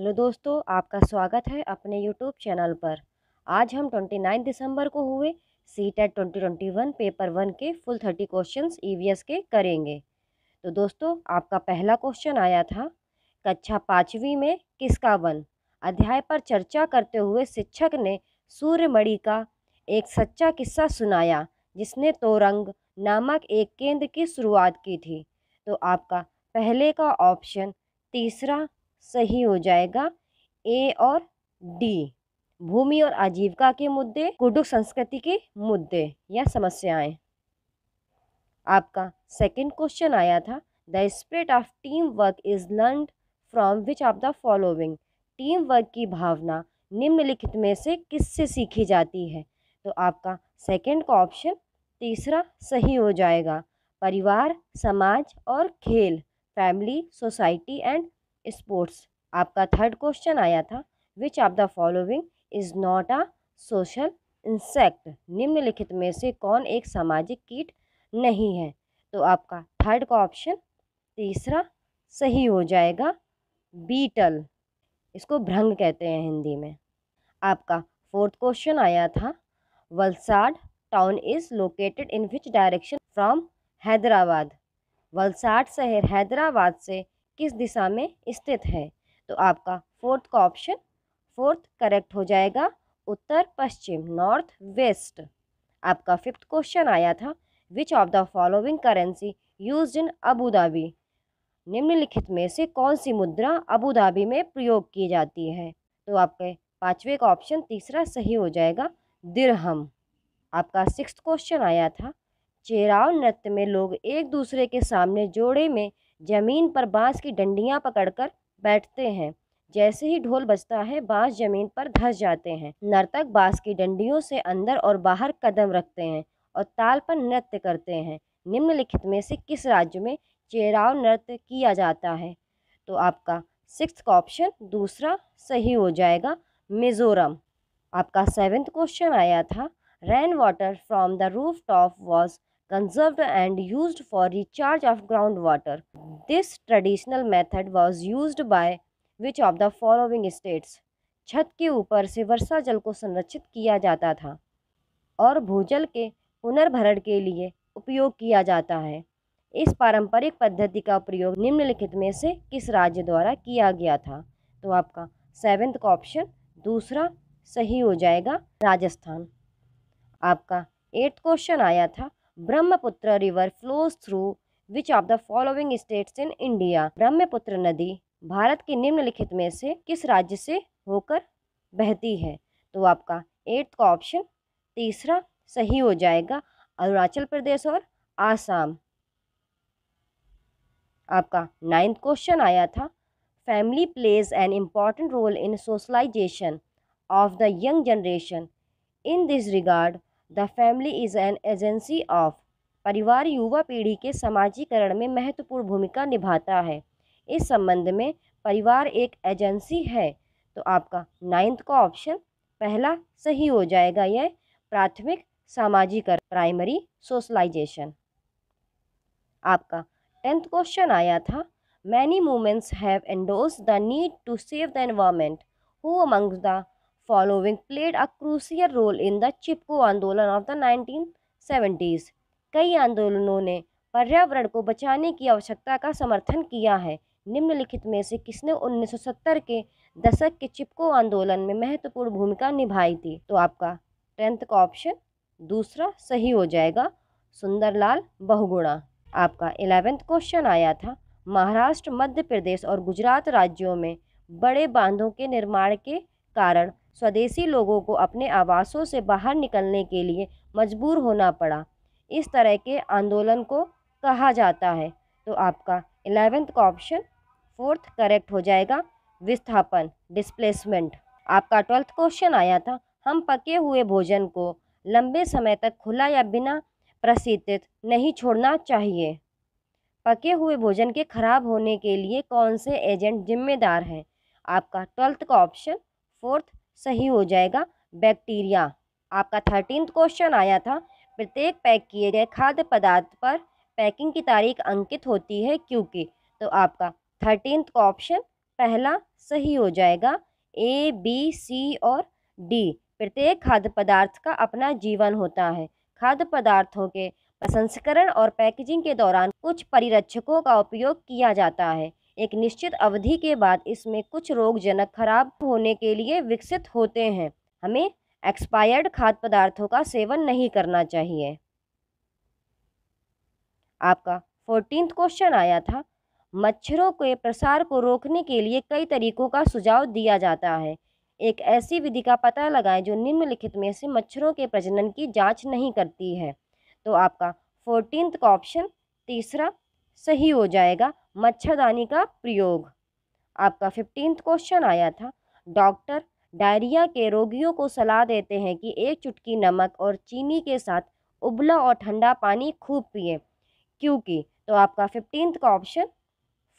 Hello दोस्तों, आपका स्वागत है अपने यूट्यूब चैनल पर। आज हम 29 दिसंबर को हुए सीटेट 2021 पेपर 1 के फुल 30 क्वेश्चंस ईवीएस के करेंगे। तो दोस्तों, आपका पहला क्वेश्चन आया था कक्षा 5वीं में किसका वन अध्याय पर चर्चा करते हुए शिक्षक ने सूर्यमणि का एक सच्चा किस्सा सुनाया जिसने तोरंग नामक एक केंद्र की शुरुआत की थी। तो आपका पहले का ऑप्शन तीसरा सही हो जाएगा, ए और डी। भूमि और आजीविका के मुद्दे, कुडुख संस्कृति के मुद्दे या समस्याएं। आपका सेकंड क्वेश्चन आया था the spirit of team work is learn from which of the following. Team work की भावना निम्नलिखित में से किससे सीखी जाती है। तो आपका सेकंड का ऑप्शन तीसरा सही हो जाएगा, परिवार, समाज और खेल, फैमिली, सोसाइटी एंड स्पोर्ट्स। आपका थर्ड क्वेश्चन आया था which of the following is not a social insect. निम्नलिखित में से कौन एक सामाजिक कीट नहीं है। तो आपका थर्ड का ऑप्शन तीसरा सही हो जाएगा, बीटल। इसको भृंग कहते हैं हिंदी में। आपका फोर्थ क्वेश्चन आया था Valsad town is located in which direction from Hyderabad. Valsad शहर हैदराबाद से किस दिशा में स्थित है। तो आपका फोर्थ का ऑप्शन फोर्थ करेक्ट हो जाएगा, उत्तर पश्चिम, नॉर्थ वेस्ट। आपका फिफ्थ क्वेश्चन आया था which of the following currency used in Abu Dhabi. निम्नलिखित में से कौन सी मुद्रा अबू धाबी में प्रयोग की जाती है। तो आपके पांचवे का ऑप्शन तीसरा सही हो जाएगा, दिरहम। आपका सिक्स्थ क्वेश्चन आया था चेराव नृत्य में लोग एक दूसरे के सामने जोड़े में जमीन पर बाँस की डंडियाँ पकड़कर बैठते हैं। जैसे ही ढोल बजता है बाँस जमीन पर धंस जाते हैं। नर्तक बाँस की डंडियों से अंदर और बाहर कदम रखते हैं और ताल पर नृत्य करते हैं। निम्नलिखित में से किस राज्य में चेराव नृत्य किया जाता है। तो आपका सिक्स्थ का ऑप्शन दूसरा सही हो जाएगा, मिजोरम। आपका सेवेंथ क्वेश्चन आया था rain water from the roof top was conserved and used for recharge of groundwater. This traditional method was used by which of the following states? छत के ऊपर से वर्षा जल को संरक्षित किया जाता था और भूजल के पुनर्भरण के लिए उपयोग किया जाता है। इस पारंपरिक पद्धति का प्रयोग निम्नलिखित में से किस राज्य द्वारा किया गया था। तो आपका सेवेंथ का ऑप्शन दूसरा सही हो जाएगा, राजस्थान। आपका एट्थ क्वेश्चन आया था Brahmaputra river flows through which of the following states in India. Brahmaputra नदी भारत के निम्नलिखित में से किस राज्य से होकर बहती है। तो आपका एट्थ का ऑप्शन तीसरा सही हो जाएगा, अरुणाचल प्रदेश और आसाम। आपका नाइन्थ क्वेश्चन आया था family plays an important role in socialisation of the young generation. In this regard the family is an agency of. परिवार युवा पीढ़ी के सामाजिकरण में महत्वपूर्ण भूमिका निभाता है। इस संबंध में परिवार एक एजेंसी है। तो आपका नाइन्थ का ऑप्शन पहला सही हो जाएगा, यह प्राथमिक सामाजिकरण, प्राइमरी सोशलाइजेशन। आपका टेंथ क्वेश्चन आया था many movements have endorsed the need to save the environment. Who amongst the following played a crucial role in the Chipko Andolan of the 1970s। कई आंदोलनों ने पर्यावरण को बचाने की आवश्यकता का समर्थन किया है। निम्नलिखित में से किसने 1970 के दशक के चिपको आंदोलन में महत्वपूर्ण भूमिका निभाई थी। तो आपका टेंथ का ऑप्शन दूसरा सही हो जाएगा, सुंदरलाल बहुगुणा। आपका इलेवेंथ क्वेश्चन आया था महाराष्ट्र, मध्य प्रदेश और गुजरात राज्यों में बड़े बांधों के निर्माण के कारण स्वदेशी लोगों को अपने आवासों से बाहर निकलने के लिए मजबूर होना पड़ा। इस तरह के आंदोलन को कहा जाता है। तो आपका इलेवेंथ का ऑप्शन फोर्थ करेक्ट हो जाएगा, विस्थापन, डिस्प्लेसमेंट। आपका ट्वेल्थ क्वेश्चन आया था हम पके हुए भोजन को लंबे समय तक खुला या बिना प्रशीतित नहीं छोड़ना चाहिए। पके हुए भोजन के खराब होने के लिए कौन से एजेंट जिम्मेदार हैं। आपका ट्वेल्थ का ऑप्शन फोर्थ सही हो जाएगा, बैक्टीरिया। आपका 13वां क्वेश्चन आया था प्रत्येक पैक किए गए खाद्य पदार्थ पर पैकिंग की तारीख अंकित होती है क्योंकि। तो आपका 13वां का ऑप्शन पहला सही हो जाएगा, ए बी सी और डी। प्रत्येक खाद्य पदार्थ का अपना जीवन होता है। खाद्य पदार्थों के प्रसंस्करण और पैकेजिंग के दौरान कुछ परिरक्षकों का उपयोग किया जाता है। एक निश्चित अवधि के बाद इसमें कुछ रोगजनक खराब होने के लिए विकसित होते हैं। हमें एक्सपायर्ड खाद्य पदार्थों का सेवन नहीं करना चाहिए। आपका 14th क्वेश्चन आया था, मच्छरों के प्रसार को रोकने के लिए कई तरीकों का सुझाव दिया जाता है। एक ऐसी विधि का पता लगाएं जो निम्नलिखित में से मच्छरों के प्रजनन की जांच नहीं करती है। तो आपका 14th का ऑप्शन तीसरा सही हो जाएगा, मच्छरदानी का प्रयोग। आपका 15th क्वेश्चन आया था, डॉक्टर डायरिया के रोगियों को सलाह देते हैं कि एक चुटकी नमक और चीनी के साथ उबला और ठंडा पानी खूब पिएं क्योंकि। तो आपका 15th का ऑप्शन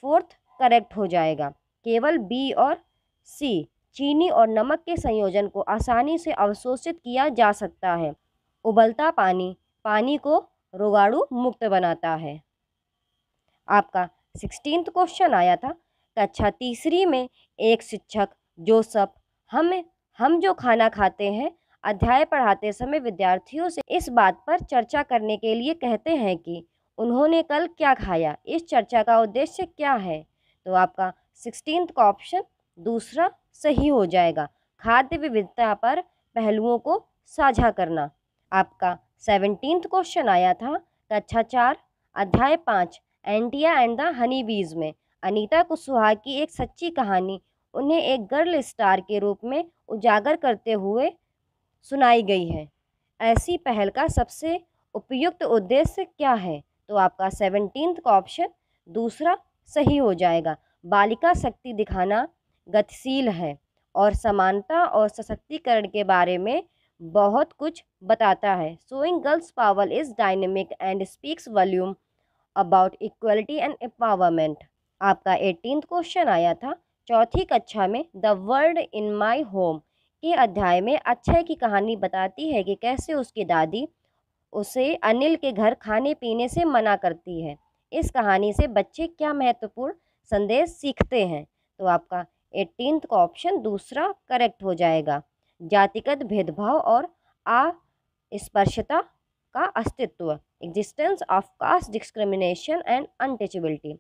4th करेक्ट हो जाएगा। केवल बी और सी, चीनी और नमक के संयोजन को आसानी से अवशोषित किया जा सकता है। उबलता पानी पानी को रोगाणु मुक्त बनाता है। आपका 16th क्वेश्चन आया था, कक्षा तीसरी में एक शिक्षक जोसेफ हम जो खाना खाते हैं अध्याय पढ़ाते समय विद्यार्थियों से इस बात पर चर्चा करने के लिए कहते हैं कि उन्होंने कल क्या खाया। इस चर्चा का उद्देश्य क्या है। तो आपका 16th का ऑप्शन दूसरा सही हो जाएगा, खाद्य विविधता पर पहलुओं को साझा करना। आपका 17th क्वेश्चन आया था, कक्षा 4 अध्याय 5 एंटिया एंड द हनी बीज में अनीता कुशवाहा की एक सच्ची कहानी उन्हें एक गर्ल स्टार के रूप में उजागर करते हुए सुनाई गई है। ऐसी पहल का सबसे उपयुक्त उद्देश्य क्या है। तो आपका 17th का ऑप्शन दूसरा सही हो जाएगा, बालिका शक्ति दिखाना गतिशील है और समानता और सशक्तिकरण के बारे में बहुत कुछ बताता है। Showing girls power is dynamic and speaks volume about equality and empowerment. आपका 18th क्वेश्चन आया था, चौथी कक्षा में the world in my home के अध्याय में अक्षय की कहानी बताती है कि कैसे उसकी दादी उसे अनिल के घर खाने पीने से मना करती है। इस कहानी से बच्चे क्या महत्वपूर्ण संदेश सीखते हैं। तो आपका 18th का ऑप्शन दूसरा करेक्ट हो जाएगा, जातिगत भेदभाव और अस्पृश्यता का अस्तित्व, existence of caste discrimination and untouchability.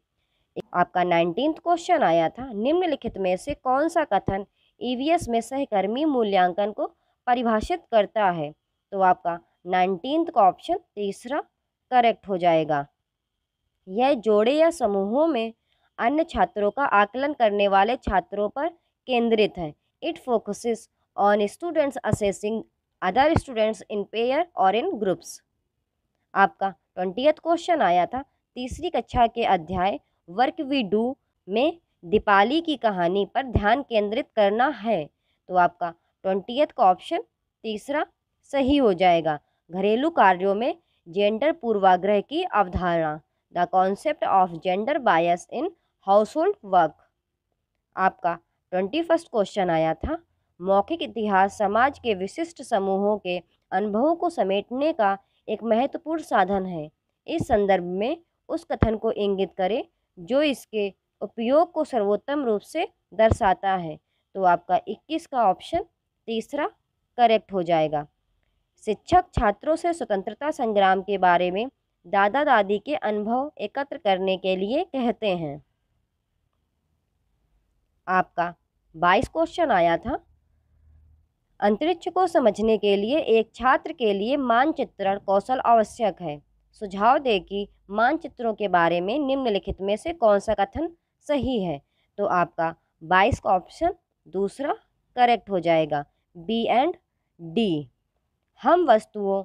आपका 19th क्वेश्चन आया था, निम्नलिखित में से कौन सा कथन ईवीएस में सहकर्मी मूल्यांकन को परिभाषित करता है। तो आपका 19th का ऑप्शन तीसरा करेक्ट हो जाएगा। यह जोड़े या समूहों में अन्य छात्रों का आकलन करने वाले छात्रों पर केंद्रित है। It focuses on students assessing other students in pair और इन ग्रुप्स। आपका 20th क्वेश्चन आया था, तीसरी कक्षा के अध्याय वर्क वी डू में दीपाली की कहानी पर ध्यान केंद्रित करना है। तो आपका 20th का ऑप्शन तीसरा सही हो जाएगा, घरेलू कार्यों में जेंडर पूर्वाग्रह की अवधारणा, the concept of gender bias in household work. आपका 21st क्वेश्चन आया था, मौखिक इतिहास समाज के विशिष्ट समूहों के अनुभवों को समेटने का एक महत्वपूर्ण साधन है। इस संदर्भ में उस कथन को इंगित करें जो इसके उपयोग को सर्वोत्तम रूप से दर्शाता है। तो आपका 21 का ऑप्शन तीसरा करेक्ट हो जाएगा। शिक्षक छात्रों से स्वतंत्रता संग्राम के बारे में दादा दादी के अनुभव एकत्र करने के लिए कहते हैं। आपका 22 क्वेश्चन आया था, अंतरिक्ष को समझने के लिए एक छात्र के लिए मानचित्रण कौशल आवश्यक है। सुझाव दें कि मानचित्रों के बारे में निम्नलिखित में से कौन सा कथन सही है। तो आपका 22 का ऑप्शन दूसरा करेक्ट हो जाएगा, बी एंड डी। हम वस्तुओं,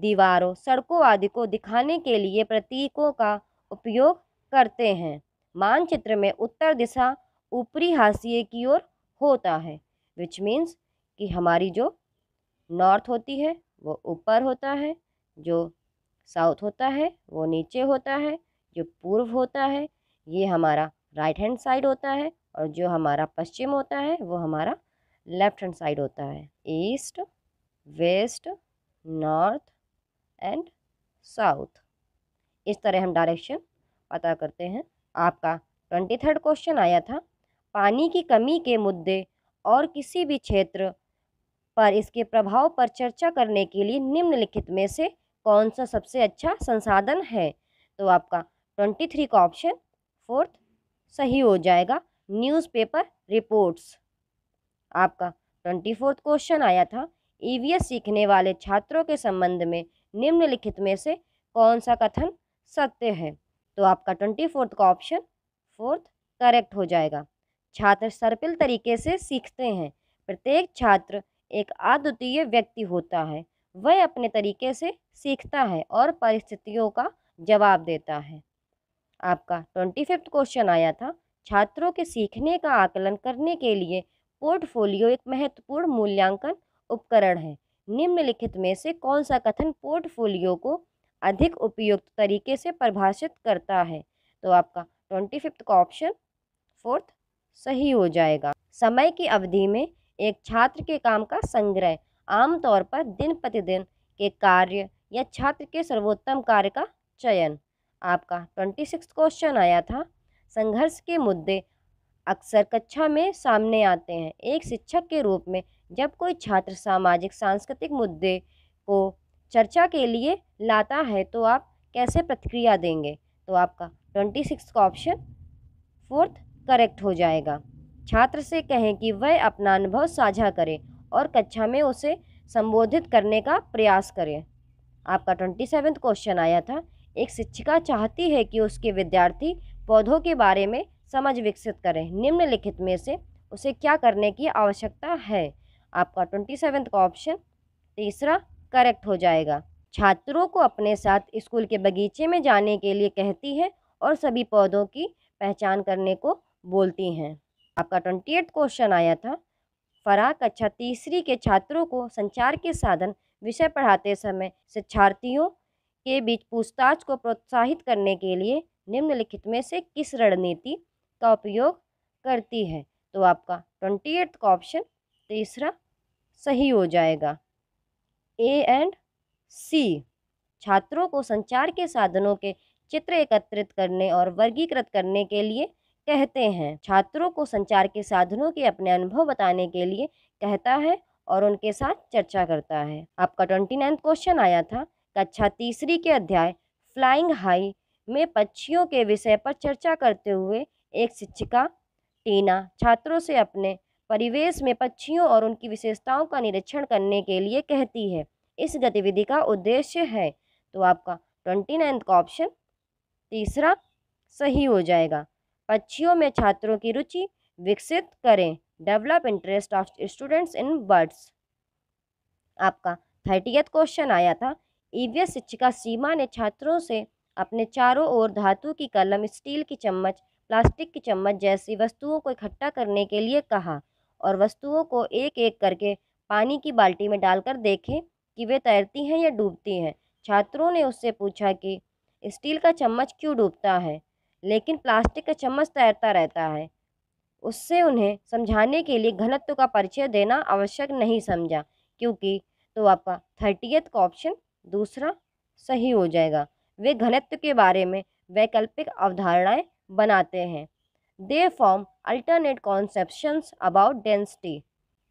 दीवारों, सड़कों आदि को दिखाने के लिए प्रतीकों का उपयोग करते हैं। मानचित्र में उत्तर दिशा ऊपरी हाशिए की ओर होता है, विच मीन्स कि हमारी जो नॉर्थ होती है वो ऊपर होता है, जो साउथ होता है वो नीचे होता है, जो पूर्व होता है ये हमारा राइट हैंड साइड होता है और जो हमारा पश्चिम होता है वो हमारा लेफ्ट हैंड साइड होता है। East, west, north and south, इस तरह हम डायरेक्शन पता करते हैं। आपका 23rd क्वेश्चन आया था, पानी की कमी के मुद्दे और किसी भी क्षेत्र पर इसके प्रभाव पर चर्चा करने के लिए निम्नलिखित में से कौन सा सबसे अच्छा संसाधन है? तो आपका 23 का ऑप्शन फोर्थ सही हो जाएगा, न्यूज़पेपर रिपोर्ट्स। आपका 24 क्वेश्चन आया था, ईवीएस सीखने वाले छात्रों के संबंध में निम्नलिखित में से कौन सा कथन सत्य है? तो आपका 24 का ऑप्शन फोर्थ करेक्ट हो जाएगा। छात्र सर्पिल तरीके से सीखते हैं। प्रत्येक छात्र एक अद्वितीय व्यक्ति होता है, वह अपने तरीके से सीखता है और परिस्थितियों का जवाब देता है। आपका 25 क्वेश्चन आया था, छात्रों के सीखने का आकलन करने के लिए पोर्टफोलियो एक महत्वपूर्ण मूल्यांकन उपकरण है। निम्नलिखित में से कौन सा कथन पोर्टफोलियो को अधिक उपयुक्त तरीके से परिभाषित करता है? तो आपका 25 का ऑप्शन फोर्थ सही हो जाएगा। समय की अवधि में एक छात्र के काम का संग्रह आमतौर पर दिन प्रतिदिन के कार्य या छात्र के सर्वोत्तम कार्य का चयन। आपका 26 क्वेश्चन आया था, संघर्ष के मुद्दे अक्सर कक्षा में सामने आते हैं। एक शिक्षक के रूप में जब कोई छात्र सामाजिक सांस्कृतिक मुद्दे को चर्चा के लिए लाता है तो आप कैसे प्रतिक्रिया देंगे? तो आपका 26 का ऑप्शन फोर्थ करेक्ट हो जाएगा। छात्र से कहें कि वह अपना अनुभव साझा करे और कक्षा में उसे संबोधित करने का प्रयास करें। आपका 27 क्वेश्चन आया था, एक शिक्षिका चाहती है कि उसके विद्यार्थी पौधों के बारे में समझ विकसित करें। निम्नलिखित में से उसे क्या करने की आवश्यकता है? आपका 27 का ऑप्शन तीसरा करेक्ट हो जाएगा। छात्रों को अपने साथ स्कूल के बगीचे में जाने के लिए कहती है और सभी पौधों की पहचान करने को बोलती हैं। आपका 28 क्वेश्चन आया था, फराह कक्षा तीसरी के छात्रों को संचार के साधन विषय पढ़ाते समय शिक्षार्थियों के बीच पूछताछ को प्रोत्साहित करने के लिए निम्नलिखित में से किस रणनीति का उपयोग करती है? तो आपका 28 का ऑप्शन तीसरा सही हो जाएगा, A और C। छात्रों को संचार के साधनों के चित्र एकत्रित करने और वर्गीकृत करने के लिए कहते हैं। छात्रों को संचार के साधनों के अपने अनुभव बताने के लिए कहता है और उनके साथ चर्चा करता है। आपका 29 क्वेश्चन आया था, कक्षा तीसरी के अध्याय फ्लाइंग हाई में पक्षियों के विषय पर चर्चा करते हुए एक शिक्षिका टीना छात्रों से अपने परिवेश में पक्षियों और उनकी विशेषताओं का निरीक्षण करने के लिए कहती है। इस गतिविधि का उद्देश्य है? तो आपका 29 का ऑप्शन तीसरा सही हो जाएगा। पक्षियों में छात्रों की रुचि विकसित करें, develop interest of students in birds. आपका 30th क्वेश्चन आया था, ईवीएस शिक्षिका सीमा ने छात्रों से अपने चारों ओर धातु की कलम, स्टील की चम्मच, प्लास्टिक की चम्मच जैसी वस्तुओं को इकट्ठा करने के लिए कहा और वस्तुओं को एक एक करके पानी की बाल्टी में डालकर देखें कि वे तैरती हैं या डूबती हैं। छात्रों ने उससे पूछा कि स्टील का चम्मच क्यों डूबता है लेकिन प्लास्टिक का चम्मच तैरता रहता है। उससे उन्हें समझाने के लिए घनत्व का परिचय देना आवश्यक नहीं समझा क्योंकि। तो आपका 30th का ऑप्शन दूसरा सही हो जाएगा। वे घनत्व के बारे में वैकल्पिक अवधारणाएं बनाते हैं। They form alternate conceptions about density.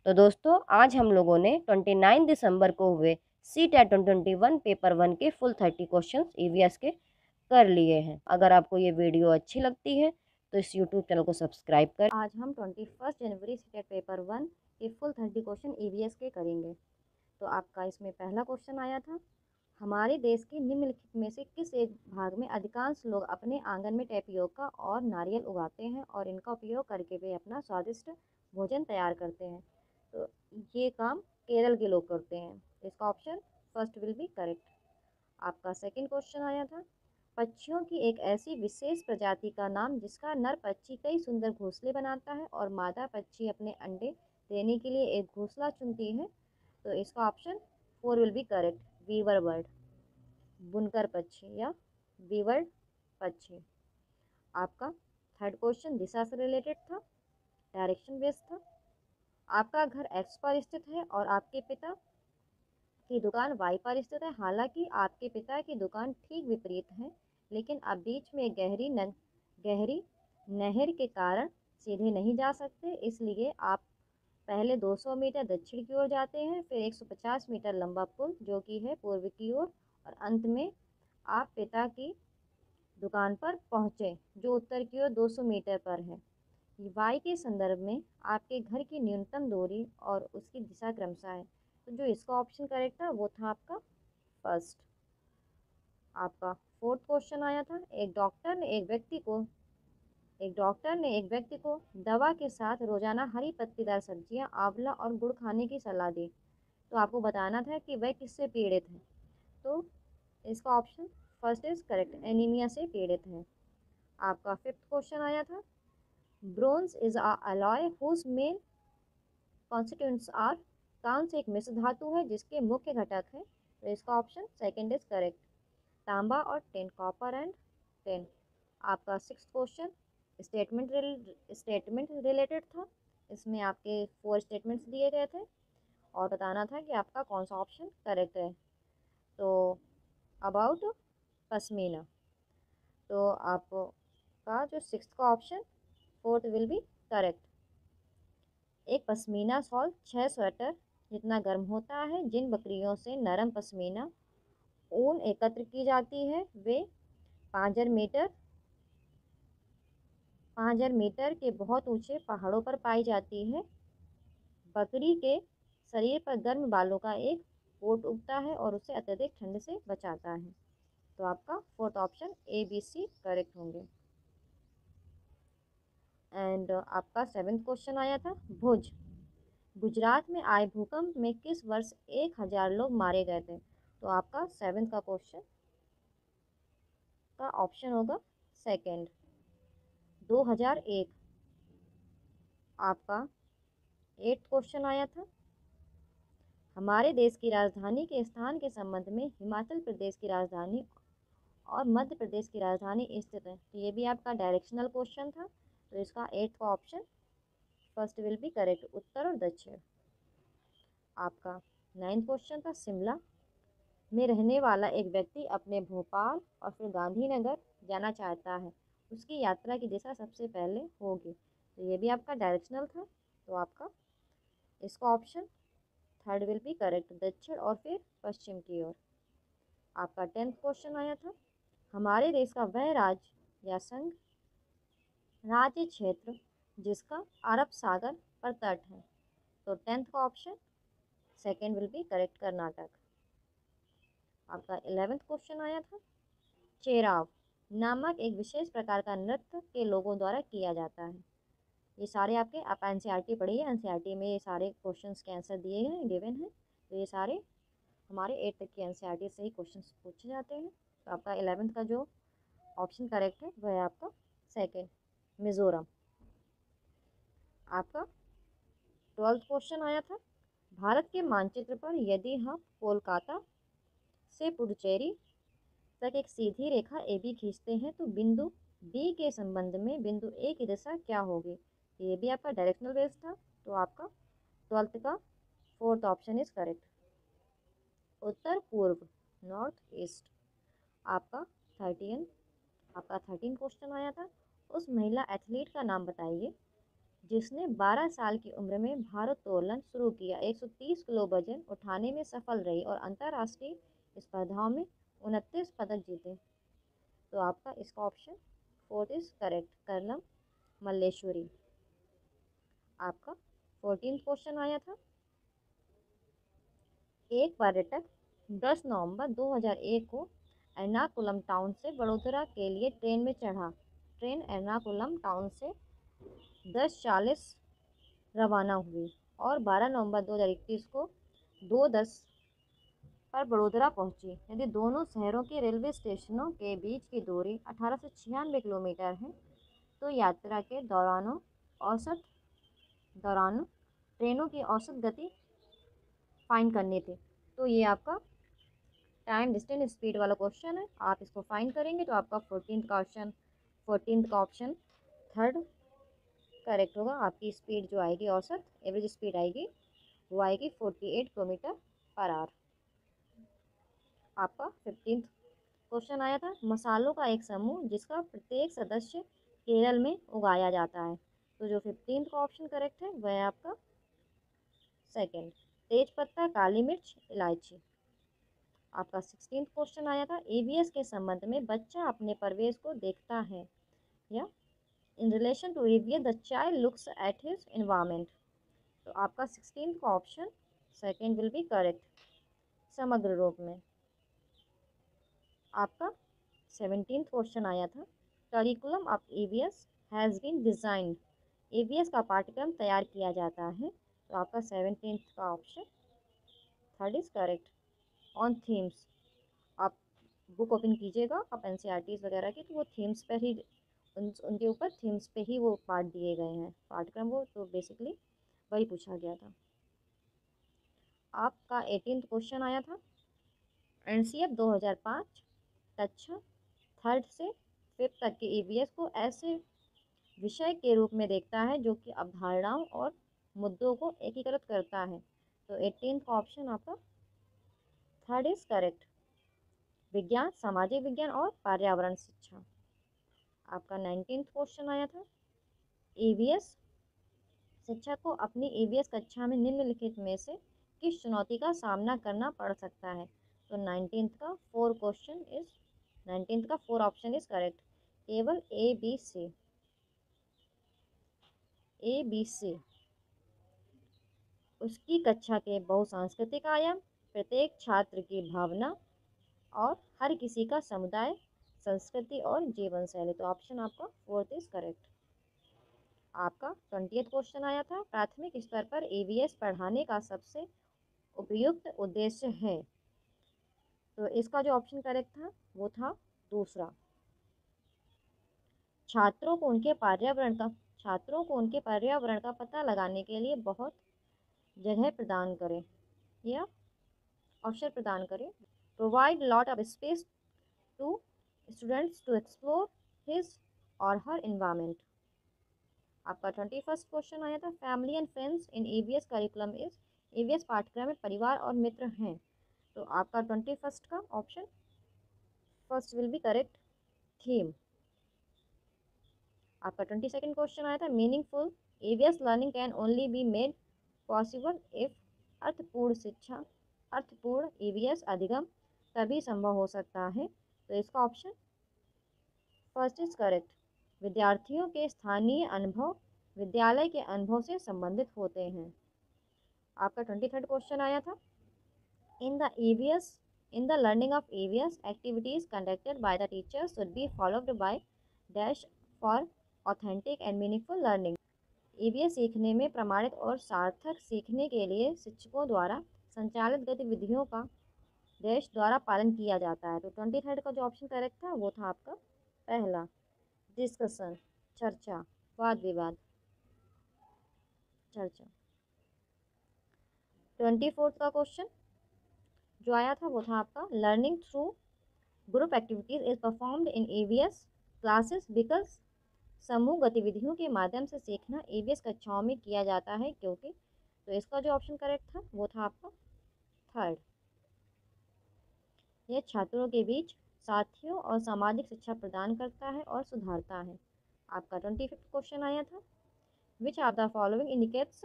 तो दोस्तों आज हम लोगों ने 29 दिसंबर को हुए CTET 2021 पेपर 1 के फुल 30 क्वेश्चंस EVS के कर लिए हैं। अगर आपको ये वीडियो अच्छी लगती है तो इस YouTube चैनल को सब्सक्राइब कर। आज हम 21 जनवरी CTET पेपर 1 के फुल 30 क्वेश्चन EVS के करेंगे। तो आपका इसमें पहला क्वेश्चन आया था, हमारे देश के निम्नलिखित में से किस एक भाग में अधिकांश लोग अपने आंगन में टैपियोका और नारियल उगाते हैं और इनका उपयोग करके वे अपना स्वादिष्ट भोजन तैयार करते हैं? तो ये काम केरल के लोग करते हैं। इसका option first will be correct. आपका सेकंड क्वेश्चन आया था, पक्षियों की एक ऐसी विशेष प्रजाति का नाम जिसका नर पक्षी कई सुंदर घोंसले बनाता है और मादा पक्षी अपने अंडे देने के लिए एक घोंसला चुनती है। तो इसका option 4 will be correct, weaver bird, बुनकर पक्षी या वीवर पक्षी। आपका थर्ड क्वेश्चन दिशा से रिलेटेड था, डायरेक्शन बेस्ड था। आपका घर X पर स्थित है और आपके पिता की दुकान Y पर स्थित है। हालांकि आपके पिता की दुकान ठीक विपरीत है लेकिन आप बीच में गहरी नहर के कारण सीधे नहीं जा सकते, इसलिए आप पहले 200 मीटर दक्षिण की ओर जाते हैं, फिर 150 मीटर लंबा पुल जो कि है पूर्व की ओर, और अंत में आप पिता की दुकान पर पहुँचे जो उत्तर की ओर 200 मीटर पर है। वाई के संदर्भ में आपके घर की न्यूनतम दूरी और उसकी दिशा क्रमशः है, तो जो इसका ऑप्शन करेक्ट था वो था आपका फर्स्ट। आपका फोर्थ क्वेश्चन आया था, एक डॉक्टर ने एक व्यक्ति को दवा के साथ रोजाना हरी पत्तीदार सब्जियां, आंवला और गुड़ खाने की सलाह दी, तो आपको बताना था कि वह किससे पीड़ित है। तो इसका option first is correct, anaemia से पीड़ित है। आपका फिफ्थ क्वेश्चन आया था, bronze is a alloy whose main constituents are, कांस्य एक मिश्र धातु है जिसके मुख्य घटक है, तो इसका ऑप्शन सेकंड इज करेक्ट, तांबा और टिन, कॉपर एंड टिन। आपका सिक्स्थ क्वेश्चन स्टेटमेंट रिलेटेड था, इसमें आपके 4 स्टेटमेंट्स दिए गए थे और बताना था कि आपका कौन सा ऑप्शन करेक्ट है। तो अबाउट पश्मीना, तो आपका जो सिक्स्थ का option fourth will be correct. एक पश्मीना शॉल 6 स्वेटर जितना गर्म होता है। जिन बकरियों से नरम पश्मीना ऊन एकत्र की जाती है वे 5000 मीटर के बहुत ऊंचे पहाड़ों पर पाई जाती है। बकरी के शरीर पर गर्म बालों का एक कोट उगता है और उसे अत्यधिक ठंड से बचाता है। तो आपका फोर्थ ऑप्शन ABC करेक्ट होंगे। एंड आपका सेवेंथ क्वेश्चन आया था, भुज, गुजरात में आए भूकंप में किस वर्ष 1000 लोग मारे गए थे। तो आपका सेवेंथ का क्वेश्चन का ऑप्शन होगा सेकंड, 2001। आपका एट्थ क्वेश्चन आया था, हमारे देश की राजधानी के स्थान के संबंध में हिमाचल प्रदेश की राजधानी और मध्य प्रदेश की राजधानी स्थित है। तो ये भी आपका डायरेक्शनल क्वेश्चन था, तो इसका एट का option first will be correct, उत्तर और दक्षिण। आपका नाइन्थ क्वेश्चन था, शिमला में रहने वाला एक व्यक्ति अपने भोपाल और फिर गांधीनगर जाना चाहता है, उसकी यात्रा की दिशा सबसे पहले होगी। तो ये भी आपका डायरेक्शनल था, तो आपका इसका option third will be correct, दक्षिण और फिर पश्चिम की ओर। आपका टेंथ क्वेश्चन आया था, हमारे देश का वह राज्य या संघ राज्य क्षेत्र जिसका अरब सागर पर तट है। तो टेंथ का option second will be correct, Karnataka. आपका इलेवेंथ क्वेश्चन आया था, चेराव नामक एक विशेष प्रकार का नृत्य के लोगों द्वारा किया जाता है। ये सारे आपके आप NCERT पढ़िए, NCERT में ये सारे क्वेश्चंस के आंसर दिए हैं, गिवन है, तो ये सारे हमारे 8 तक के NCERT से ही क्वेश्चंस पूछे जाते हैं। तो आपका 11th का जो ऑप्शन करेक्ट है वह है आपका सेकेंड, मिजोरम। आपका 12th क्वेश्चन आया था, भारत के मानचित्र पर यदि हम कोलकाता से पुडुचेरी तक एक सीधी रेखा AB खींचते हैं तो बिंदु B के संबंध में बिंदु A की दिशा क्या होगी। ये भी आपका डायरेक्शनल बेस था, तो आपका 12th का 4th ऑप्शन इज करेक्ट, उत्तर पूर्व, नॉर्थ ईस्ट। आपका 13 क्वेश्चन आया था, उस महिला एथलीट का नाम बताइए जिसने 12 साल की उम्र में भारोत्तोलन शुरू किया, 130 किलो वजन उठाने में सफल रही और अंतर्राष्ट्रीय स्पर्धाओं में 29 पदक जीते। तो आपका इसका option fourth is correct, Karnam Malleswari. आपका 14 क्वेश्चन आया था, एक पर्यटक 10 नवंबर 2001 को एर्नाकुलम टाउन से बड़ोदरा के लिए ट्रेन में चढ़ा। ट्रेन एर्नाकुलम टाउन से 10:40 रवाना हुई और 12 नवंबर 2021 को 2:10 पर बड़ोदरा पहुंची। यदि दोनों शहरों के रेलवे स्टेशनों के बीच की दूरी 1896 किलोमीटर है तो यात्रा के दौरान ट्रेनों की औसत गति फाइंड करनी थी। तो ये आपका टाइम, डिस्टेंस, स्पीड वाला क्वेश्चन है, आप इसको फाइंड करेंगे। तो आपका 14th का ऑप्शन थर्ड करेक्ट होगा। आपकी स्पीड जो आएगी, औसत एवरेज स्पीड आएगी, वो आएगी 48 किलोमीटर पर आवर। आपका 15th क्वेश्चन आया था, मसालों का एक समूह जिसका प्रत्येक सदस्य केरल में उगाया जाता है, तो जो 15th का ऑप्शन करेक्ट है वह है आपका सेकंड। तेजपत्ता, काली मिर्च, इलायची। आपका 16th क्वेश्चन आया था ईवीएस के संबंध में बच्चा अपने परवेज को देखता है या in relation to EVS the child looks at his environment. तो आपका 16th का option second will be correct. समग्र रूप में आपका 17th क्वेश्चन आया था curriculum of EVS has been designed. EVS का पाठ्यक्रम तैयार किया जाता है। तो आपका 17th का option third is correct. On themes, आप बुक ओपन कीजिएगा आप एनसीईआरटीज़ वगैरह की, तो वो थीम्स पर ही उनके ऊपर थीम्स पे ही वो पार्ट दिए गए हैं पाठ्यक्रम, वो तो बेसिकली वही पूछा गया था। आपका 18th क्वेश्चन आया था एनसीएफ 2005 कक्षा 3rd से 5th तक के ईवीएस को ऐसे विषय के रूप में देखता है जो कि अवधारणाओं और मुद्दों को एकीकृत करता है। तो 18th का ऑप्शन आपका थर्ड इज़ करेक्ट। विज्ञान, सामाजिक विज्ञान और पर्यावरण शिक्षा। आपका 19th क्वेश्चन आया था ईवीएस शिक्षक को अपनी ईवीएस कक्षा में निम्नलिखित में से किस चुनौती का सामना करना पड़ सकता है। तो 19th का 4 ऑप्शन इज़ करेक्ट। केवल A, B, C। उसकी कक्षा के बहुसांस्कृतिक आयाम, प्रत्येक छात्र की भावना और हर किसी का समुदाय, संस्कृति और जीवन शैली। तो ऑप्शन आपका 4th इज़ करेक्ट। आपका 20th क्वेश्चन आया था प्राथमिक स्तर पर ईवीएस पढ़ाने का सबसे उपयुक्त उद्देश्य है। तो इसका जो ऑप्शन करेक्ट था वो था दूसरा, छात्रों को उनके पर्यावरण का पता लगाने के लिए बहुत जगह प्रदान करें या अवसर प्रदान करें। Provide lot of space to students to explore his और हर एनवायरनमेंट। आपका 21st क्वेश्चन आया था family and friends in EVS curriculum is. EVS पाठ्यक्रम में परिवार और मित्र हैं। तो आपका 21st का option first will be correct, theme. आपका 22nd क्वेश्चन आया था meaningful EVS learning can only be made possible if अर्थपूर्ण ईवीएस अधिगम तभी संभव हो सकता है। तो इसका ऑप्शन फर्स्ट इज करेक्ट। विद्यार्थियों के स्थानीय अनुभव विद्यालय के अनुभव से संबंधित होते हैं। आपका 23rd क्वेश्चन आया था in the learning of EVS activities conducted by the teachers should be followed by dash for authentic and meaningful learning. EVS सीखने में प्रमाणित और सार्थक सीखने के लिए शिक्षकों द्वारा संचालित गतिविधियों का डैश द्वारा पालन किया जाता है। तो 23rd का जो ऑप्शन करेक्ट था वो था आपका पहला, डिस्कशन, चर्चा, वाद विवाद, चर्चा। 24th का क्वेश्चन जो आया था वो था आपका learning through group activities is performed in EVS classes because. समूह गतिविधियों के माध्यम से सीखना ईवीएस कक्षाओं में किया जाता है क्योंकि। तो इसका जो ऑप्शन करेक्ट था वो था आपका थर्ड। यह छात्रों के बीच साथियों और सामाजिक शिक्षा प्रदान करता है और सुधारता है। आपका 25th क्वेश्चन आया था which of the following indicates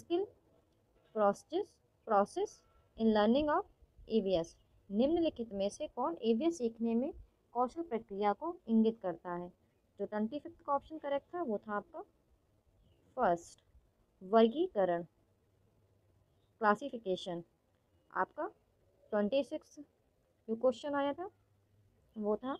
skill process in learning of EVS. निम्नलिखित में से कौन ईवीएस सीखने में कौशल प्रक्रिया को इंगित करता है। जो 25th का ऑप्शन करेक्ट था वो था आपका फर्स्ट, वर्गीकरण, क्लासिफिकेशन। आपका 26th जो क्वेश्चन आया था वो था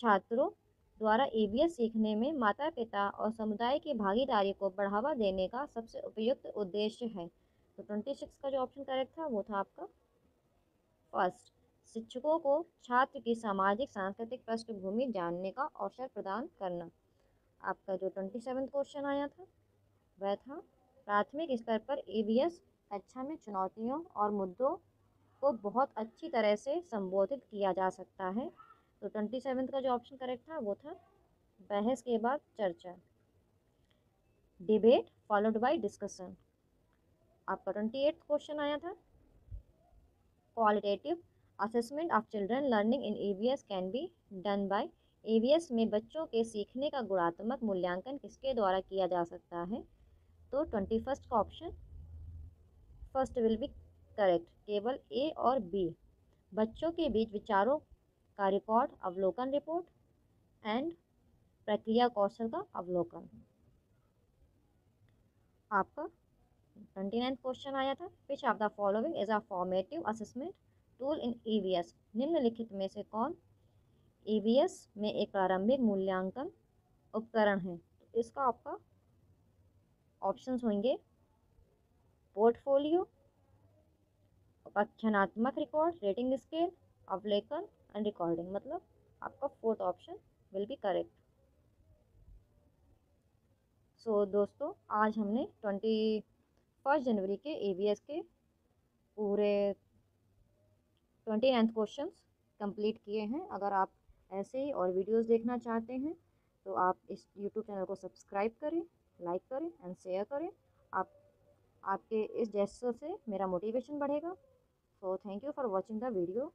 छात्रों द्वारा ईवीएस सीखने में माता पिता और समुदाय की भागीदारी को बढ़ावा देने का सबसे उपयुक्त उद्देश्य है। तो 26 का जो ऑप्शन करेक्ट था वो था आपका फर्स्ट, शिक्षकों को छात्र की सामाजिक सांस्कृतिक पृष्ठभूमि जानने का अवसर प्रदान करना। आपका जो 27th क्वेश्चन आया था वह था प्राथमिक स्तर पर ईवीएस कक्षा में चुनौतियों और मुद्दों को बहुत अच्छी तरह से संबोधित किया जा सकता है। तो 27th का जो ऑप्शन करेक्ट था वो था बहस के बाद चर्चा, डिबेट फॉलोड बाय डिस्कशन। आपका 28th क्वेश्चन आया था qualitative assessment of children learning in EVS can be done by EVS में बच्चों के सीखने का गुणात्मक मूल्यांकन किसके द्वारा किया जा सकता है? तो 21st का option first will be correct, केवल ए और बी। बच्चों के बीच विचारों का रिकॉर्ड अवलोकन रिपोर्ट एंड प्रक्रिया कौशल का अवलोकन। आपका 29th क्वेश्चन आया था, which of the following is a formative assessment tool in EVS. निम्नलिखित में से कौन ईवीएस में एक प्रारंभिक मूल्यांकन उपकरण है? तो इसका आपका ऑप्शंस होंगे पोर्टफोलियो, उपाख्यानात्मक रिकॉर्ड, रेटिंग स्केल, अवलोकन एंड रिकॉर्डिंग। मतलब आपका 4th option will be correct. So दोस्तों, आज हमने 21 जनवरी के ईवीएस के पूरे 29 क्वेश्चन कंप्लीट किए हैं। अगर आप ऐसे ही और वीडियोस देखना चाहते हैं तो आप इस YouTube चैनल को सब्सक्राइब करें, लाइक करें एंड शेयर करें। आपके इस जेस्चर से मेरा मोटिवेशन बढ़ेगा। So thank you for watching the video.